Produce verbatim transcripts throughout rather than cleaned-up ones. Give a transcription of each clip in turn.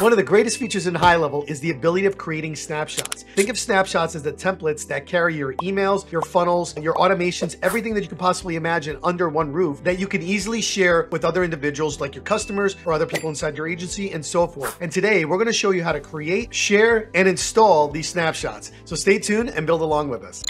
One of the greatest features in HighLevel is the ability of creating snapshots. Think of snapshots as the templates that carry your emails, your funnels, your automations, everything that you can possibly imagine under one roof that you can easily share with other individuals like your customers or other people inside your agency and so forth. And today we're going to show you how to create, share, and install these snapshots. So stay tuned and build along with us.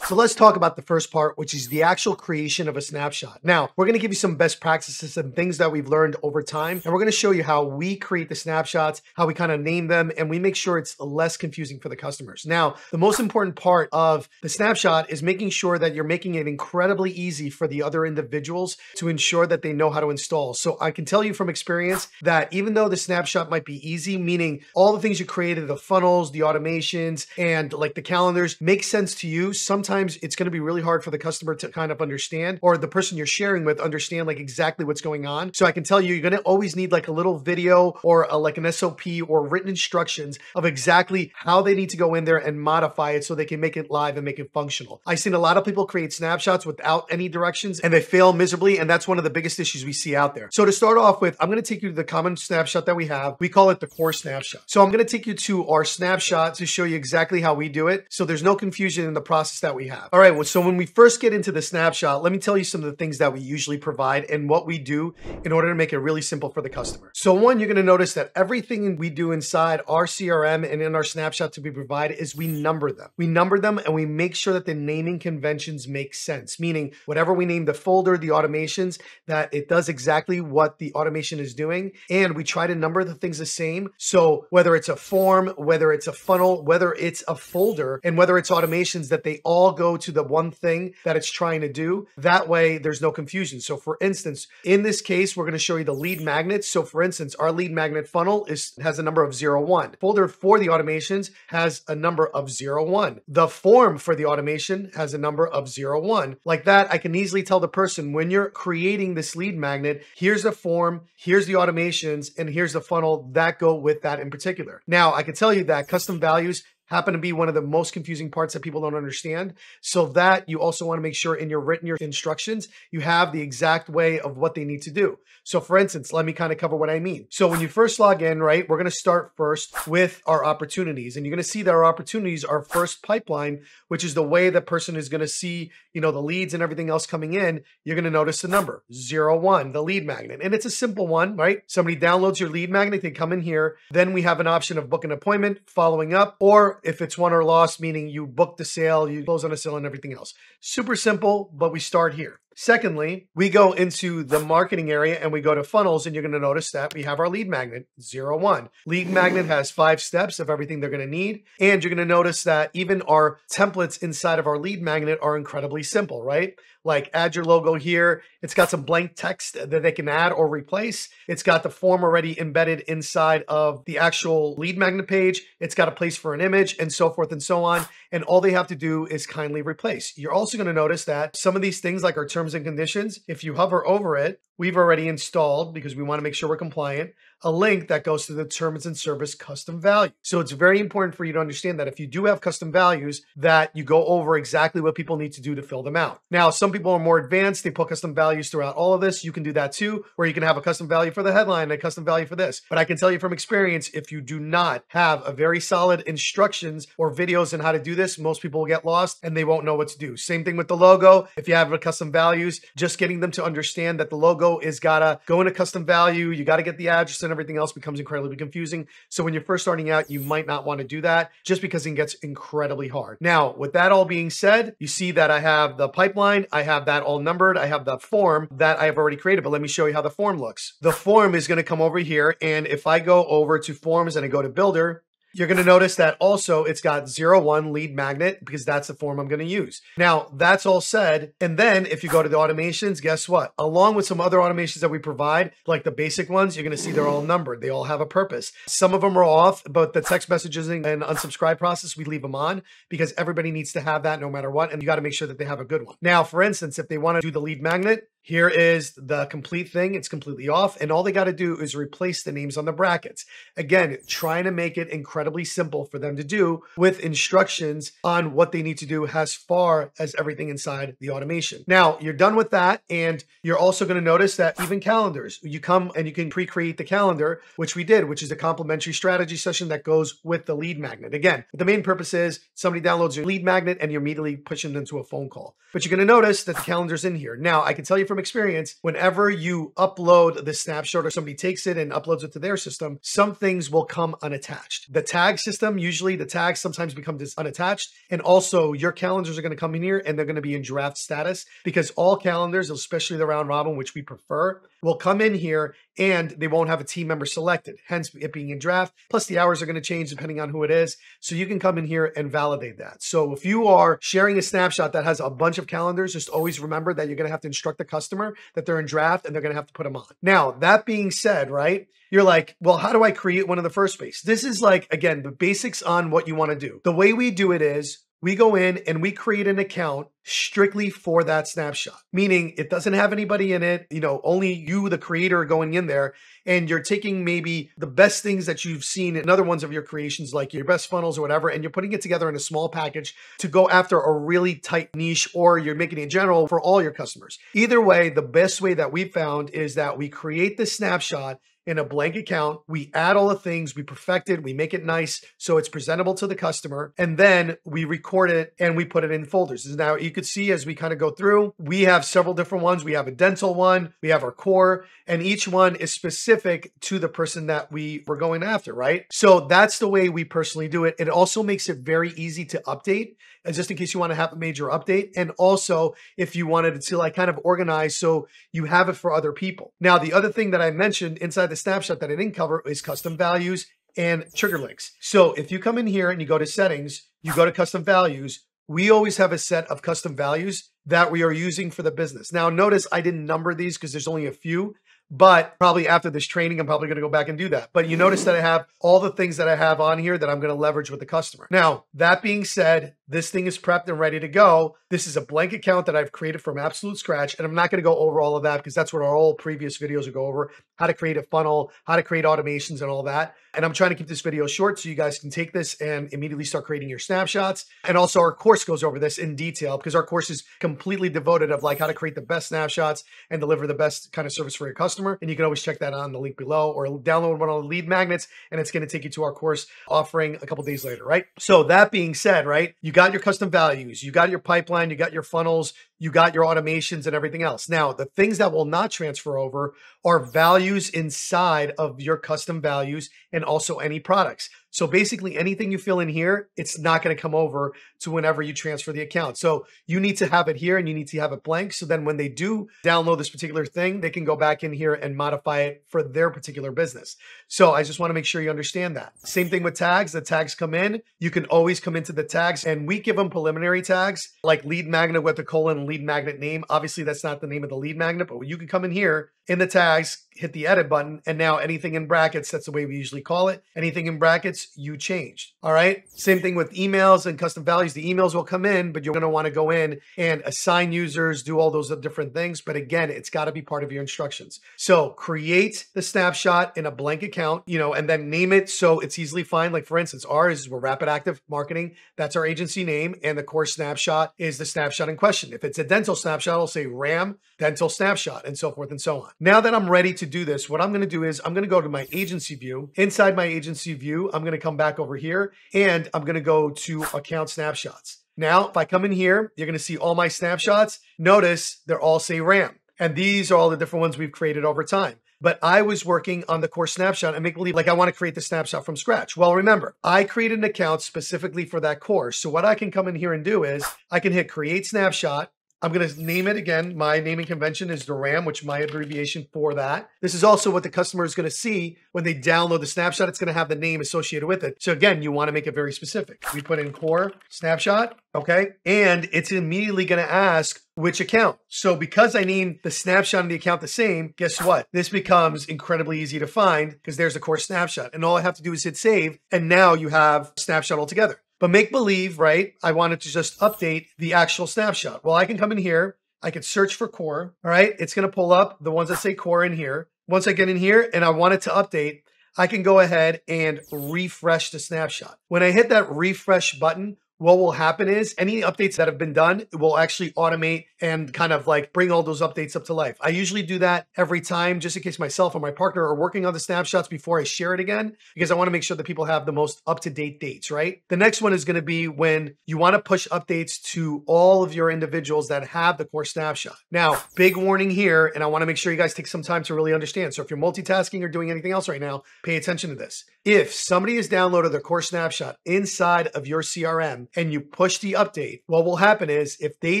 So let's talk about the first part, which is the actual creation of a snapshot. Now, we're gonna give you some best practices and things that we've learned over time, and we're gonna show you how we create the snapshots, how we kind of name them, and we make sure it's less confusing for the customers. Now, the most important part of the snapshot is making sure that you're making it incredibly easy for the other individuals to ensure that they know how to install. So I can tell you from experience that even though the snapshot might be easy, meaning all the things you created, the funnels, the automations, and like the calendars, make sense to you, sometimes it's going to be really hard for the customer to kind of understand, or the person you're sharing with understand like exactly what's going on. So I can tell you, you're going to always need like a little video or a, like an S O P or written instructions of exactly how they need to go in there and modify it so they can make it live and make it functional. I've seen a lot of people create snapshots without any directions and they fail miserably. And that's one of the biggest issues we see out there. So to start off with, I'm going to take you to the common snapshot that we have. We call it the core snapshot. So I'm going to take you to our snapshot to show you exactly how we do it, so there's no confusion in the process that we have. All right, well, so when we first get into the snapshot, let me tell you some of the things that we usually provide and what we do in order to make it really simple for the customer. So one, you're going to notice that everything we do inside our C R M and in our snapshot to be provided is we number them. We number them and we make sure that the naming conventions make sense, meaning whatever we name the folder, the automations, that it does exactly what the automation is doing. And we try to number the things the same. So whether it's a form, whether it's a funnel, whether it's a folder, and whether it's automations, that they all go to the one thing that it's trying to do. That way there's no confusion. So for instance, in this case, we're going to show you the lead magnets. So for instance, our lead magnet funnel is has a number of zero one. Folder for the automations has a number of zero one. The form for the automation has a number of zero one. Like that, I can easily tell the person, when you're creating this lead magnet, here's the form, here's the automations, and here's the funnel that go with that in particular. Now, I can tell you that custom values happen to be one of the most confusing parts that people don't understand. So that you also want to make sure in your written your instructions, you have the exact way of what they need to do. So for instance, let me kind of cover what I mean. So when you first log in, right, we're going to start first with our opportunities. And you're going to see that our opportunities are first pipeline, which is the way the person is going to see, you know, the leads and everything else coming in. You're going to notice the number zero one, the lead magnet. And it's a simple one, right? Somebody downloads your lead magnet, they come in here. Then we have an option of book an appointment, following up, or if it's won or lost, meaning you book the sale, you close on a sale and everything else. Super simple, but we start here. Secondly, we go into the marketing area and we go to funnels, and you're going to notice that we have our lead magnet, zero one. Lead magnet has five steps of everything they're going to need. And you're going to notice that even our templates inside of our lead magnet are incredibly simple, right? Like add your logo here. It's got some blank text that they can add or replace. It's got the form already embedded inside of the actual lead magnet page. It's got a place for an image and so forth and so on. And all they have to do is kindly replace. You're also going to notice that some of these things like our terms and conditions, if you hover over it, we've already installed, because we want to make sure we're compliant, a link that goes to the terms and service custom value. So it's very important for you to understand that if you do have custom values, that you go over exactly what people need to do to fill them out. Now, some people are more advanced. They put custom values throughout all of this. You can do that too, where you can have a custom value for the headline, a custom value for this. But I can tell you from experience, if you do not have a very solid instructions or videos on how to do this, most people will get lost and they won't know what to do. Same thing with the logo. If you have a custom values, just getting them to understand that the logo is gotta go into custom value. You gotta get the address and everything else becomes incredibly confusing. So when you're first starting out, you might not want to do that just because it gets incredibly hard. Now, with that all being said, you see that I have the pipeline. I have that all numbered. I have the form that I have already created, but let me show you how the form looks. The form is going to come over here. And if I go over to forms and I go to builder, you're going to notice that also it's got zero one lead magnet, because that's the form I'm going to use. Now that's all said. And then if you go to the automations, guess what? Along with some other automations that we provide, like the basic ones, you're going to see they're all numbered. They all have a purpose. Some of them are off, but the text messages and unsubscribe process, we leave them on because everybody needs to have that no matter what. And you got to make sure that they have a good one. Now, for instance, if they want to do the lead magnet, Here is the complete thing. It's completely off. And all they got to do is replace the names on the brackets. Again, trying to make it incredibly simple for them to do with instructions on what they need to do as far as everything inside the automation. Now, you're done with that. And you're also going to notice that even calendars, you come and you can pre-create the calendar, which we did, which is a complimentary strategy session that goes with the lead magnet. Again, the main purpose is somebody downloads your lead magnet and you're immediately pushing them to a phone call. But you're going to notice that the calendar's in here. Now, I can tell you from experience, whenever you upload the snapshot or somebody takes it and uploads it to their system, some things will come unattached. The tag system, usually the tags sometimes become unattached. And also your calendars are going to come in here and they're going to be in draft status because all calendars, especially the round robin, which we prefer, will come in here and they won't have a team member selected, hence it being in draft. Plus the hours are going to change depending on who it is. So you can come in here and validate that. So if you are sharing a snapshot that has a bunch of calendars, just always remember that you're going to have to instruct the customer that they're in draft and they're going to have to put them on. Now, that being said, right? You're like, well, how do I create one in the first place? This is like, again, the basics on what you want to do. The way we do it is we go in and we create an account strictly for that snapshot, meaning it doesn't have anybody in it, you know, only you, the creator, going in there, and you're taking maybe the best things that you've seen in other ones of your creations, like your best funnels or whatever, and you're putting it together in a small package to go after a really tight niche, or you're making it in general for all your customers. Either way, the best way that we've found is that we create the snapshot in a blank account, we add all the things, we perfect it, we make it nice so it's presentable to the customer, and then we record it and we put it in folders. Now you could see as we kind of go through, we have several different ones. We have a dental one, we have our core, and each one is specific to the person that we were going after, right? So that's the way we personally do it. It also makes it very easy to update, just in case you want to have a major update. And also if you wanted to like kind of organize so you have it for other people. Now, the other thing that I mentioned inside the snapshot that I didn't cover is custom values and trigger links. So if you come in here and you go to settings, you go to custom values, we always have a set of custom values that we are using for the business. Now, notice I didn't number these because there's only a few, but probably after this training, I'm probably going to go back and do that. But you notice that I have all the things that I have on here that I'm going to leverage with the customer. Now, that being said, this thing is prepped and ready to go. This is a blank account that I've created from absolute scratch. And I'm not going to go over all of that because that's what our all previous videos will go over, how to create a funnel, how to create automations and all that. And I'm trying to keep this video short so you guys can take this and immediately start creating your snapshots. And also our course goes over this in detail because our course is completely devoted of like how to create the best snapshots and deliver the best kind of service for your customer. And you can always check that on the link below or download one of the lead magnets and it's going to take you to our course offering a couple days later, right? So that being said, right, you got your custom values, you got your pipeline, you got your funnels, you got your automations and everything else. Now, the things that will not transfer over are values inside of your custom values and also any products. So basically anything you fill in here, it's not going to come over to whenever you transfer the account. So you need to have it here and you need to have it blank. So then when they do download this particular thing, they can go back in here and modify it for their particular business. So I just want to make sure you understand that. Same thing with tags. The tags come in. You can always come into the tags and we give them preliminary tags like lead magnet with the colon lead magnet name. Obviously that's not the name of the lead magnet, but you can come in here in the tags, hit the edit button, and now anything in brackets, that's the way we usually call it. Anything in brackets, you changed, all right? Same thing with emails and custom values. The emails will come in, but you're gonna wanna go in and assign users, do all those different things. But again, it's gotta be part of your instructions. So create the snapshot in a blank account, you know, and then name it so it's easily find. Like for instance, ours is we're Rapid Active Marketing. That's our agency name. And the core snapshot is the snapshot in question. If it's a dental snapshot, I'll say RAM dental snapshot and so forth and so on. Now that I'm ready to do this, what I'm going to do is I'm going to go to my agency view. Inside my agency view, I'm going to come back over here and I'm going to go to account snapshots. Now, if I come in here, you're going to see all my snapshots. Notice they're all say RAM. And these are all the different ones we've created over time. But I was working on the core snapshot and make believe like I want to create the snapshot from scratch. Well, remember, I created an account specifically for that core. So what I can come in here and do is I can hit create snapshot. I'm going to name it again. My naming convention is the RAM, which is my abbreviation for that. This is also what the customer is going to see when they download the snapshot. It's going to have the name associated with it. So again, you want to make it very specific. We put in core snapshot, okay? And it's immediately going to ask which account. So because I named the snapshot and the account the same, guess what? This becomes incredibly easy to find because there's the core snapshot. And all I have to do is hit save. And now you have snapshot altogether. But make believe, right? I wanted to just update the actual snapshot. Well, I can come in here I could search for core, all right? It's gonna pull up the ones that say core in here. Once I get in here and I want it to update, I can go ahead and refresh the snapshot. When I hit that refresh button, what will happen is any updates that have been done will actually automate and kind of like bring all those updates up to life. I usually do that every time just in case myself or my partner are working on the snapshots before I share it again, because I want to make sure that people have the most up-to-date dates, right? The next one is going to be when you want to push updates to all of your individuals that have the core snapshot. Now, big warning here, and I want to make sure you guys take some time to really understand. So if you're multitasking or doing anything else right now, pay attention to this. If somebody has downloaded their core snapshot inside of your C R M, and you push the update, what will happen is if they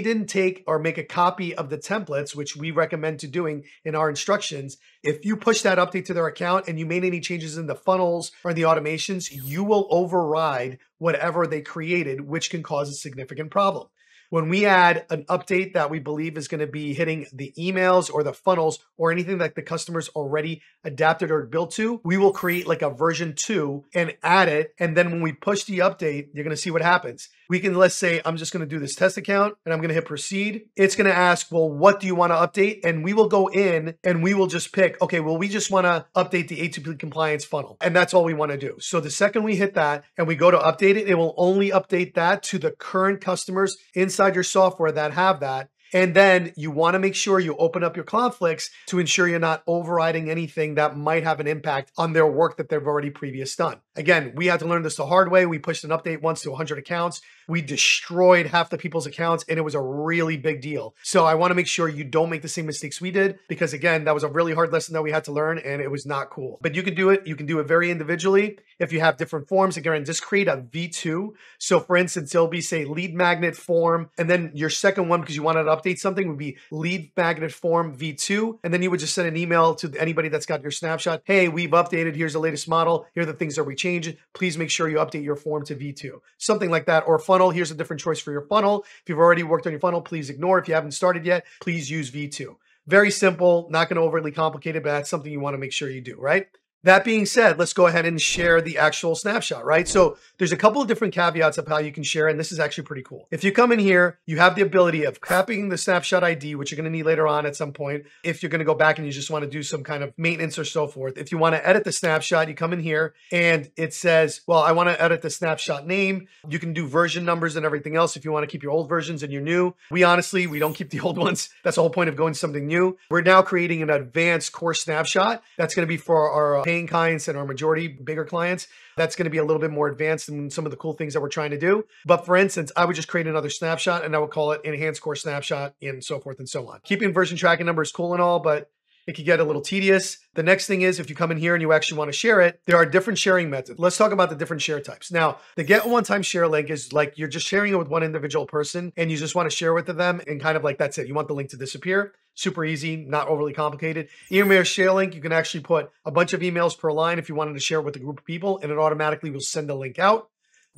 didn't take or make a copy of the templates, which we recommend to doing in our instructions, if you push that update to their account and you made any changes in the funnels or the automations, you will override whatever they created, which can cause a significant problem. When we add an update that we believe is going to be hitting the emails or the funnels or anything that the customer's already adapted or built to, we will create like a version two and add it. And then when we push the update, you're going to see what happens. We can, let's say, I'm just going to do this test account and I'm going to hit proceed. It's going to ask, well, what do you want to update? And we will go in and we will just pick, okay, well, we just want to update the A two P compliance funnel. And that's all we want to do. So the second we hit that and we go to update it, it will only update that to the current customers inside inside your software that have that. And then you want to make sure you open up your conflicts to ensure you're not overriding anything that might have an impact on their work that they've already previously done. Again, we had to learn this the hard way. We pushed an update once to one hundred accounts. We destroyed half the people's accounts and it was a really big deal. So I want to make sure you don't make the same mistakes we did, because again, that was a really hard lesson that we had to learn and it was not cool. But you can do it. You can do it very individually. If you have different forms, again, just create a V two. So for instance, it'll be say lead magnet form, and then your second one, because you wanted to update something, would be lead magnet form V two. And then you would just send an email to anybody that's got your snapshot. Hey, we've updated. Here's the latest model. Here are the things that we changed. Please make sure you update your form to V two. Something like that. Or funnel. Here's a different choice for your funnel. If you've already worked on your funnel, please ignore. If you haven't started yet, please use V two. Very simple, not going to overly complicate it, but that's something you want to make sure you do, right? That being said, let's go ahead and share the actual snapshot, right? So there's a couple of different caveats of how you can share, and this is actually pretty cool. If you come in here, you have the ability of copying the snapshot I D, which you're gonna need later on at some point, if you're gonna go back and you just wanna do some kind of maintenance or so forth. If you wanna edit the snapshot, you come in here and it says, well, I wanna edit the snapshot name. You can do version numbers and everything else if you wanna keep your old versions and your new. We honestly, we don't keep the old ones. That's the whole point of going to something new. We're now creating an advanced core snapshot. That's gonna be for our paying clients and our majority bigger clients. That's going to be a little bit more advanced than some of the cool things that we're trying to do. But for instance, I would just create another snapshot and I would call it enhanced core snapshot and so forth and so on. Keeping version tracking number is cool and all, but it could get a little tedious. The next thing is if you come in here and you actually want to share it, there are different sharing methods. Let's talk about the different share types. Now, the get one-time share link is like you're just sharing it with one individual person and you just want to share with them and kind of like that's it. You want the link to disappear. Super easy, not overly complicated. Email share link, you can actually put a bunch of emails per line if you wanted to share with a group of people and it automatically will send a link out.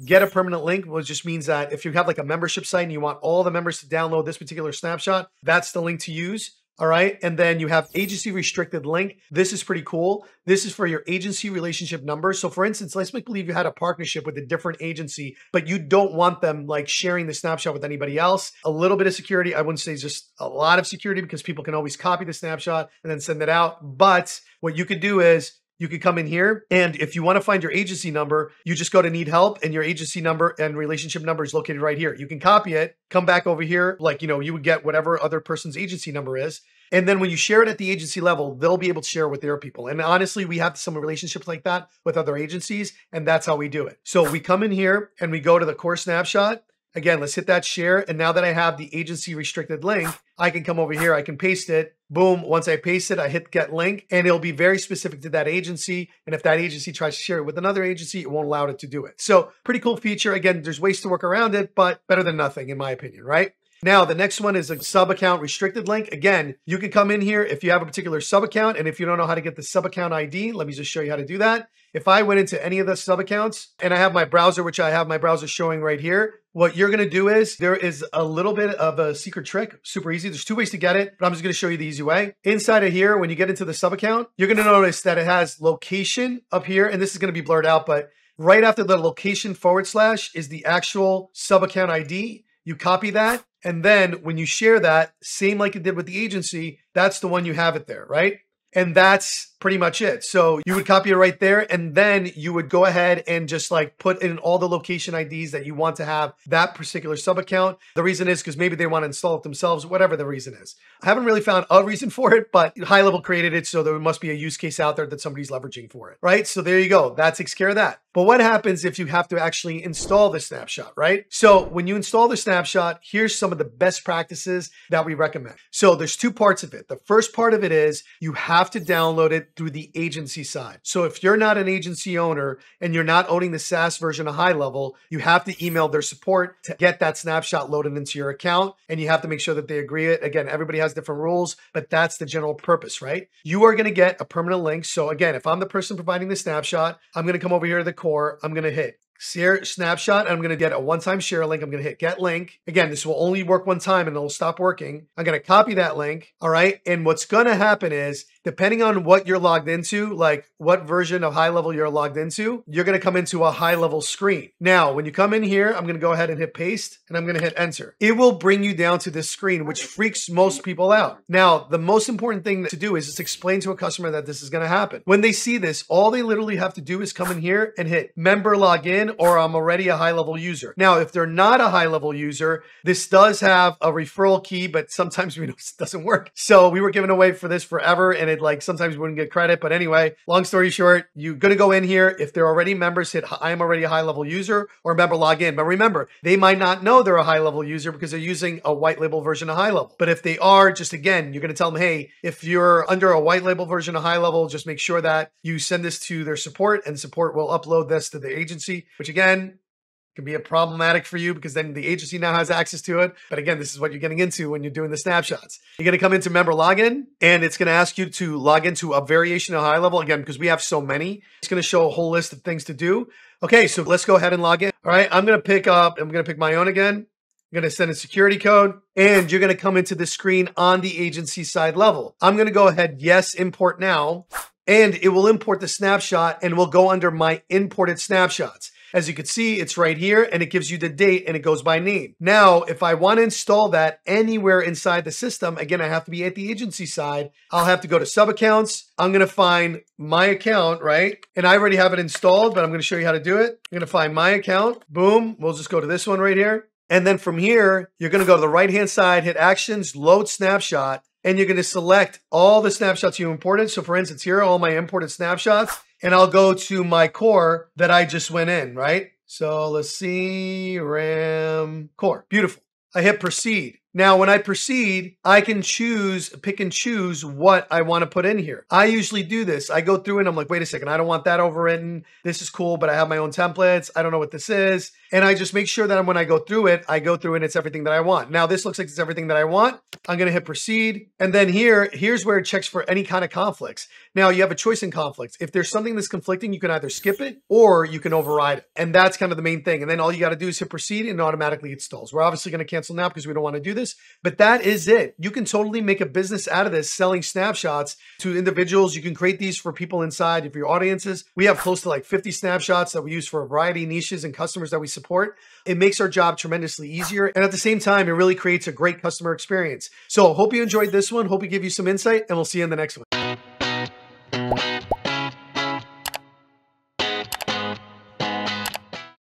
Get a permanent link, which just means that if you have like a membership site and you want all the members to download this particular snapshot, that's the link to use. All right. And then you have agency restricted link. This is pretty cool. This is for your agency relationship number. So for instance, let's make believe you had a partnership with a different agency, but you don't want them like sharing the snapshot with anybody else. A little bit of security. I wouldn't say just a lot of security because people can always copy the snapshot and then send it out. But what you could do is you could come in here and if you want to find your agency number, you just go to need help and your agency number and relationship number is located right here. You can copy it, come back over here. Like, you know, you would get whatever other person's agency number is. And then when you share it at the agency level, they'll be able to share with their people. And honestly, we have some relationships like that with other agencies and that's how we do it. So we come in here and we go to the core snapshot. Again, let's hit that share. And now that I have the agency restricted link, I can come over here, I can paste it. Boom, once I paste it, I hit get link and it'll be very specific to that agency. And if that agency tries to share it with another agency, it won't allow it to do it. So pretty cool feature. Again, there's ways to work around it, but better than nothing in my opinion, right? Now, the next one is a sub-account restricted link. Again, you can come in here if you have a particular sub-account and if you don't know how to get the sub-account I D, let me just show you how to do that. If I went into any of the sub-accounts and I have my browser, which I have my browser showing right here, what you're going to do is there is a little bit of a secret trick, super easy. There's two ways to get it, but I'm just going to show you the easy way. Inside of here, when you get into the sub-account, you're going to notice that it has location up here, and this is going to be blurred out, but right after the location forward slash is the actual sub-account I D. you copy that, and then when you share that, same like you did with the agency, that's the one you have it there, right? And that's pretty much it. So you would copy it right there, and then you would go ahead and just like put in all the location I Ds that you want to have that particular sub account. The reason is because maybe they want to install it themselves, whatever the reason is. I haven't really found a reason for it, but HighLevel created it, so there must be a use case out there that somebody's leveraging for it, right? So there you go. That takes care of that. But what happens if you have to actually install the snapshot, right? So when you install the snapshot, here's some of the best practices that we recommend. So there's two parts of it. The first part of it is you have to download it through the agency side. So if you're not an agency owner and you're not owning the SaaS version of HighLevel, you have to email their support to get that snapshot loaded into your account, and you have to make sure that they agree it. Again, everybody has different rules, but that's the general purpose, right? You are going to get a permanent link. So again, if I'm the person providing the snapshot, I'm going to come over here to the core, I'm going to hit share snapshot. I'm going to get a one-time share link. I'm going to hit get link. Again, this will only work one time and it'll stop working. I'm going to copy that link. All right. And what's going to happen is, depending on what you're logged into, like what version of HighLevel you're logged into, you're going to come into a HighLevel screen. Now, when you come in here, I'm going to go ahead and hit paste, and I'm going to hit enter. It will bring you down to this screen, which freaks most people out. Now, the most important thing to do is just explain to a customer that this is going to happen. When they see this, all they literally have to do is come in here and hit member login, or I'm already a HighLevel user. Now, if they're not a HighLevel user, this does have a referral key, but sometimes we know it doesn't work. So we were giving away for this forever, and it like sometimes we wouldn't get credit. But anyway, long story short, you're going to go in here. If they're already members, hit I'm already a HighLevel user or member login. But remember, they might not know they're a HighLevel user because they're using a white label version of HighLevel. But if they are, just again, you're going to tell them, hey, if you're under a white label version of HighLevel, just make sure that you send this to their support, and support will upload this to the agency, which again can be a problematic for you because then the agency now has access to it. But again, this is what you're getting into when you're doing the snapshots. You're going to come into member login, and it's going to ask you to log into a variation of HighLevel. Again, because we have so many, it's going to show a whole list of things to do. Okay, so let's go ahead and log in. All right, I'm going to pick up, I'm going to pick my own again. I'm going to send a security code, and you're going to come into the screen on the agency side level. I'm going to go ahead, yes, import now, and it will import the snapshot and will go under my imported snapshots. As you can see, it's right here, and it gives you the date, and it goes by name. Now, if I want to install that anywhere inside the system, again, I have to be at the agency side. I'll have to go to sub accounts. I'm going to find my account, right? And I already have it installed, but I'm going to show you how to do it. I'm going to find my account. Boom. We'll just go to this one right here. And then from here, you're going to go to the right-hand side, hit actions, load snapshot, and you're going to select all the snapshots you imported. So for instance, here are all my imported snapshots. And I'll go to my core that I just went in, right? So let's see, RAM core, beautiful. I hit proceed. Now, when I proceed, I can choose, pick and choose what I want to put in here. I usually do this. I go through and I'm like, wait a second, I don't want that overwritten. This is cool, but I have my own templates. I don't know what this is. And I just make sure that when I go through it, I go through and it's everything that I want. Now, this looks like it's everything that I want. I'm going to hit proceed. And then here, here's where it checks for any kind of conflicts. Now, you have a choice in conflicts. If there's something that's conflicting, you can either skip it or you can override it. And that's kind of the main thing. And then all you got to do is hit proceed, and automatically installs. We're obviously going to cancel now because we don't want to do this, but that is it. You can totally make a business out of this, selling snapshots to individuals. You can create these for people inside of your audiences. We have close to like fifty snapshots that we use for a variety of niches and customers that we support. It makes our job tremendously easier. And at the same time, it really creates a great customer experience. So hope you enjoyed this one. Hope we give you some insight, and we'll see you in the next one.